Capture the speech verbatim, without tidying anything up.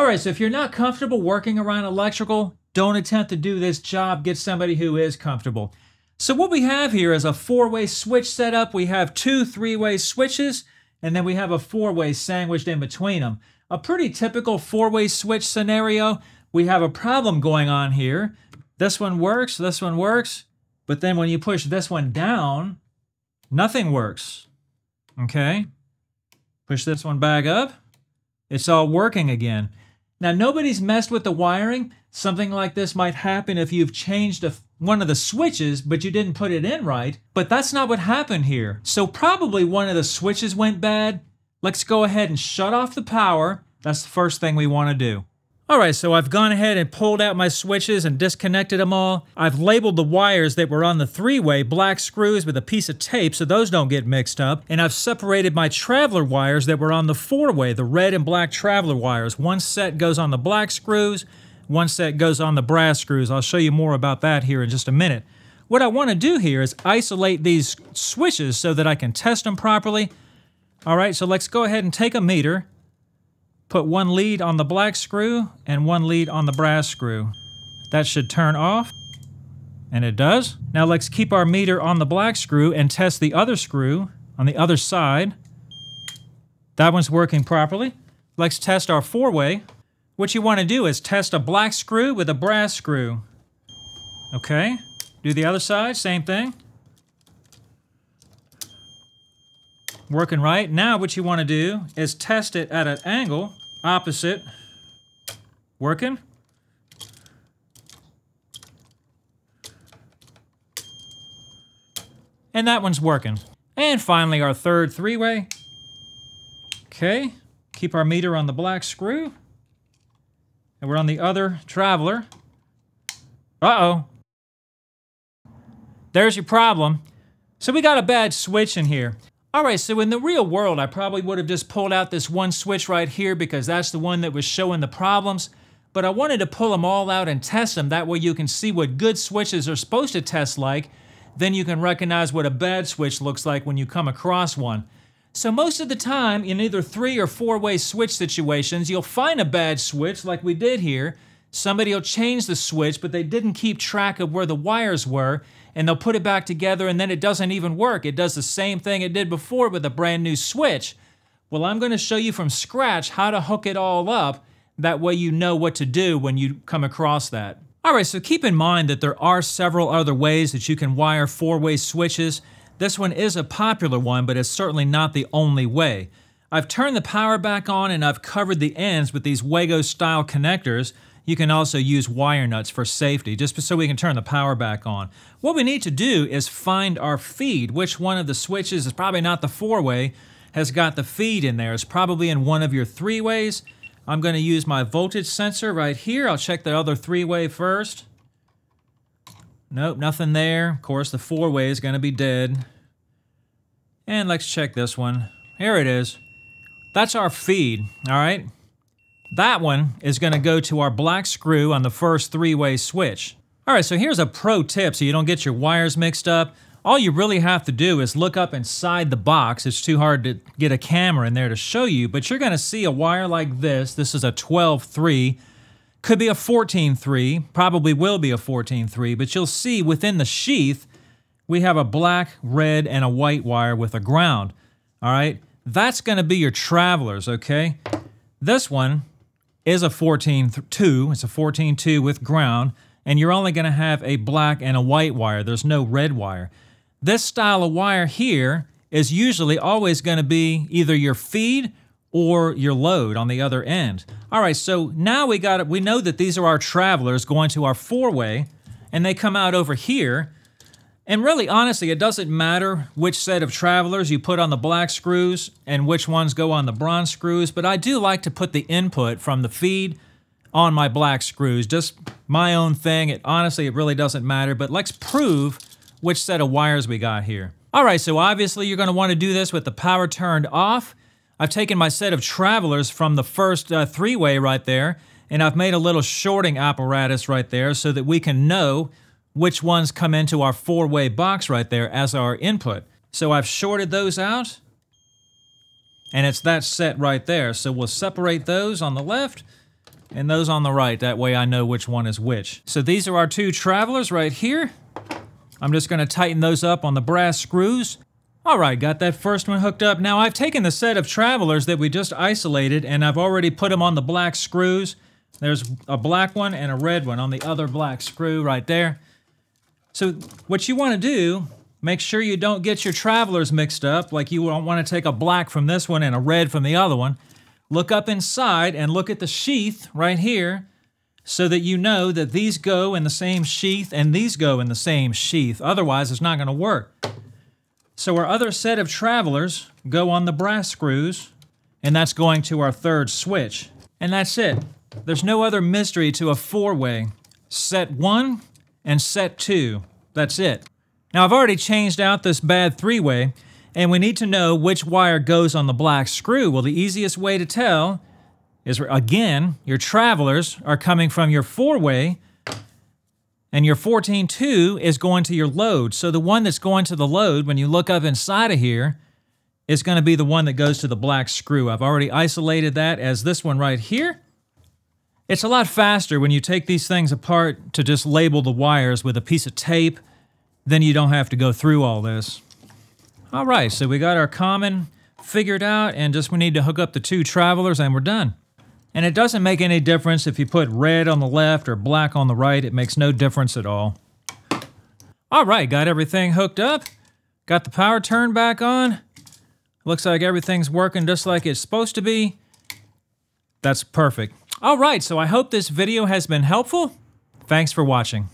All right, so if you're not comfortable working around electrical, don't attempt to do this job. Get somebody who is comfortable. So what we have here is a four-way switch setup. We have two three-way switches, and then we have a four-way sandwiched in between them. A pretty typical four-way switch scenario. We have a problem going on here. This one works, this one works, but then when you push this one down, nothing works. Okay? Push this one back up. It's all working again. Now, nobody's messed with the wiring. Something like this might happen if you've changed a, one of the switches, but you didn't put it in right. But that's not what happened here. So probably one of the switches went bad. Let's go ahead and shut off the power. That's the first thing we want to do. All right, so I've gone ahead and pulled out my switches and disconnected them all. I've labeled the wires that were on the three-way black screws with a piece of tape so those don't get mixed up. And I've separated my traveler wires that were on the four-way, the red and black traveler wires. One set goes on the black screws, one set goes on the brass screws. I'll show you more about that here in just a minute. What I want to do here is isolate these switches so that I can test them properly. All right, so let's go ahead and take a meter. Put one lead on the black screw and one lead on the brass screw. That should turn off, and it does. Now let's keep our meter on the black screw and test the other screw on the other side. That one's working properly. Let's test our four-way. What you want to do is test a black screw with a brass screw. Okay, do the other side, same thing. Working right. Now what you want to do is test it at an angle opposite. Working. And that one's working. And finally our third three-way. Okay, keep our meter on the black screw. And we're on the other traveler. Uh-oh. There's your problem. So we got a bad switch in here. All right, so in the real world, I probably would have just pulled out this one switch right here because that's the one that was showing the problems, but I wanted to pull them all out and test them. That way you can see what good switches are supposed to test like. Then you can recognize what a bad switch looks like when you come across one. So most of the time, in either three or four-way switch situations, you'll find a bad switch like we did here. Somebody will change the switch, but they didn't keep track of where the wires were, and they'll put it back together, and then it doesn't even work. It does the same thing it did before with a brand new switch. Well, I'm going to show you from scratch how to hook it all up. That way you know what to do when you come across that. All right, so keep in mind that there are several other ways that you can wire four-way switches. This one is a popular one, but it's certainly not the only way. I've turned the power back on, and I've covered the ends with these Wago-style connectors. You can also use wire nuts for safety, just so we can turn the power back on. What we need to do is find our feed. Which one of the switches is probably not the four-way, has got the feed in there. It's probably in one of your three-ways. I'm going to use my voltage sensor right here. I'll check the other three-way first. Nope, nothing there. Of course, the four-way is going to be dead. And let's check this one. Here it is. That's our feed, all right? That one is going to go to our black screw on the first three-way switch. All right, so here's a pro tip so you don't get your wires mixed up. All you really have to do is look up inside the box. It's too hard to get a camera in there to show you, but you're going to see a wire like this. This is a twelve three. Could be a fourteen three, probably will be a fourteen three, but you'll see within the sheath, we have a black, red, and a white wire with a ground. All right, that's going to be your travelers, okay? This one is a fourteen two, it's a fourteen two with ground, and you're only going to have a black and a white wire. There's no red wire. This style of wire here is usually always going to be either your feed or your load on the other end. All right, so now we got it. We know that these are our travelers going to our four-way, and they come out over here. And really, honestly, it doesn't matter which set of travelers you put on the black screws and which ones go on the bronze screws, but I do like to put the input from the feed on my black screws. Just my own thing. It honestly, it really doesn't matter, but let's prove which set of wires we got here. All right, so obviously you're going to want to do this with the power turned off. I've taken my set of travelers from the first uh, three-way right there, and I've made a little shorting apparatus right there so that we can know which ones come into our four-way box right there as our input. So I've shorted those out, and it's that set right there. So we'll separate those on the left, and those on the right. That way I know which one is which. So these are our two travelers right here. I'm just gonna tighten those up on the brass screws. All right, got that first one hooked up. Now I've taken the set of travelers that we just isolated and I've already put them on the black screws. There's a black one and a red one on the other black screw right there. So what you wanna do, make sure you don't get your travelers mixed up, like you don't wanna take a black from this one and a red from the other one. Look up inside and look at the sheath right here so that you know that these go in the same sheath and these go in the same sheath. Otherwise, it's not gonna work. So our other set of travelers go on the brass screws, and that's going to our third switch. And that's it. There's no other mystery to a four-way. Set one and set two, that's it. Now I've already changed out this bad three-way, and we need to know which wire goes on the black screw. Well, the easiest way to tell is, again, your travelers are coming from your four-way, and your fourteen two is going to your load. So the one that's going to the load, when you look up inside of here, is gonna be the one that goes to the black screw. I've already isolated that as this one right here. It's a lot faster when you take these things apart to just label the wires with a piece of tape, then you don't have to go through all this. All right, so we got our common figured out, and just we need to hook up the two travelers and we're done. And it doesn't make any difference if you put red on the left or black on the right, it makes no difference at all. All right, got everything hooked up, got the power turned back on. Looks like everything's working just like it's supposed to be. That's perfect. All right, so I hope this video has been helpful. Thanks for watching.